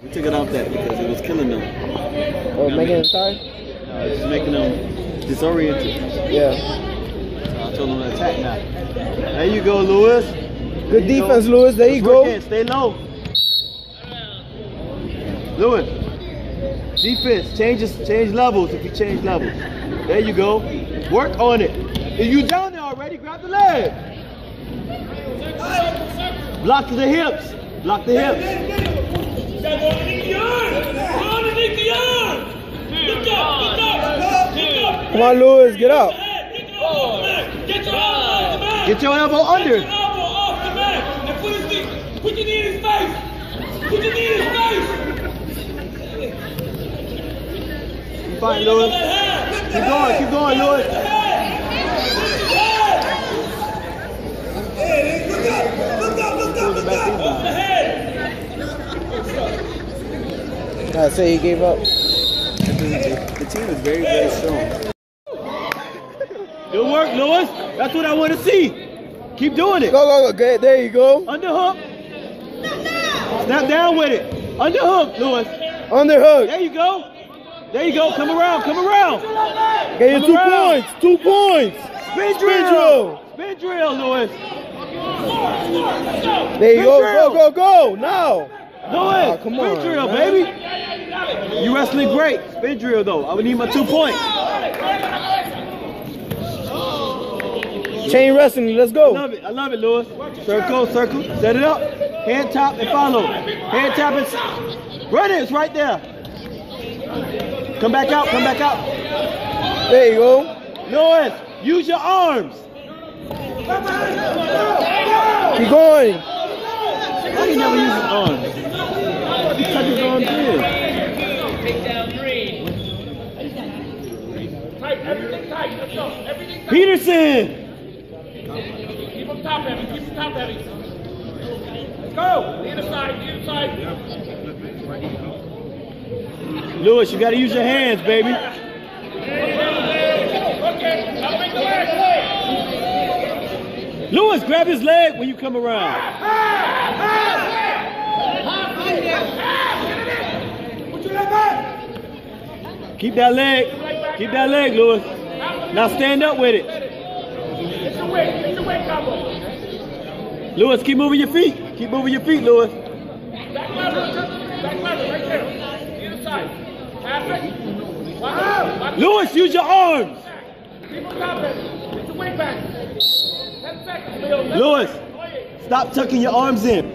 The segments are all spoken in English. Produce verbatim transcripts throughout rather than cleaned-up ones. We took it off that because it was killing them. Oh, making them tired? No, it's just making them disoriented. Yeah. So I told them to attack now. There you go, Lewis. Good defense, Lewis. There you go. Stay low. Lewis. Defense, change, change levels if you change levels. There you go. Work on it. If you down there already, grab the leg. Block the hips. Block the hips. Come on, Lewis, get up. Get your elbow under. Put your knee in his face. Put your knee in his face. Fine, Lewis. Keep going, keep going, Lewis. Hey, look up, look up, look up, look up. I say he gave up. The team is very, very strong. Good work, Lewis. That's what I want to see. Keep doing it. Go, go, go. Good. There you go. Underhook. Snap down with it. Underhook, Lewis. Underhook. There you go. There you go, come around, come around. Get you two around. points, two points. Spin drill, spin drill, spin drill Lewis. There you spin go, drill. go, go, go, now. Lewis, ah, come on, spin drill, man. Baby. You wrestling great. Spin drill, though. I would need my two points. Chain wrestling, let's go. I love it, I love it, Lewis. Circle, circle, set it up. Hand tap and follow. Hand tap and run it, it's right there. Come back out, come back out. There you go. Lewis, use your arms. Keep going. Why do you never use his arms? He cut his arms in. Take down three. Tight, everything tight. Let's go. Everything tight. Peterson. Keep him top heavy, keep him top heavy. Let's go. Either side, either side. Lewis, you gotta use your hands, baby. Lewis, grab his leg when you come around. Keep that leg. Keep that leg, Lewis. Now stand up with it. Lewis, keep moving your feet. Keep moving your feet, Lewis. Back lever, back lever, right there. Lewis, use your arms. Lewis, stop tucking your arms in.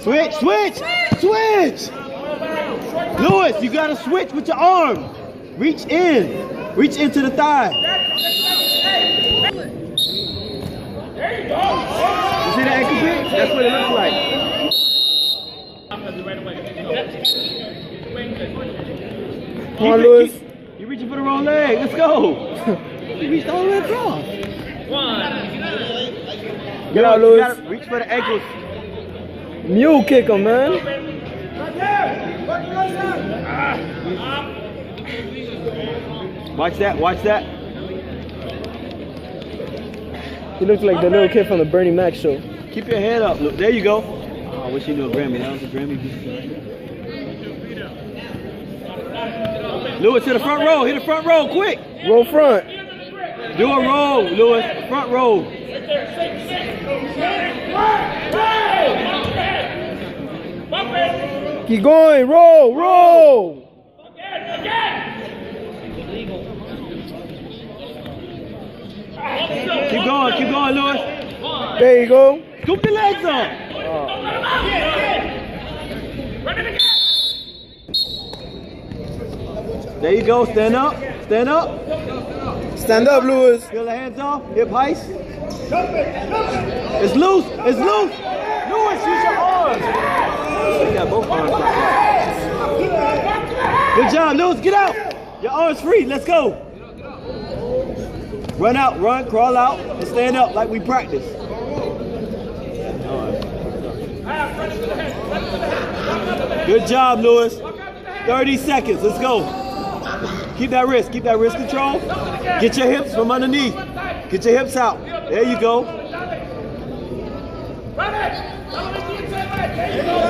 Switch, switch, switch. Lewis, you gotta switch with your arm. Reach in, reach into the thigh. There you go. You see the ankle bit? That's what it looks like. Come on, Lewis. You're reaching for the wrong leg. Let's go. You reached all the way across. One. Get out, Lewis. Reach for the ankles. Mule kick him, man. Watch that. Watch that. He looks like the little kid from the Bernie Mac show. Keep your head up. Look, there you go. Oh, I wish you knew a Grammy. That was a Grammy beat. Lewis, to the front row. Hit the front row, quick. Roll front. Do a roll, Lewis. Front row. Keep going. Roll, roll. Keep going, keep going, Lewis. There you go. Scoop your legs up. Run it again. There you go, stand up, stand up. Stand up, Lewis. Feel the hands off, hip heist. It's loose, it's loose. Lewis, use your arms. You got both arms out. Good job, Lewis, get out. Your arms free, let's go. Run out, run, crawl out, and stand up like we practice. Good job, Lewis. thirty seconds, let's go. Keep that wrist, keep that wrist control. Get your hips from underneath. Get your hips out. There you go. Amen.